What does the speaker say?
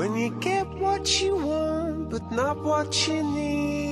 When you get what you want, but not what you need.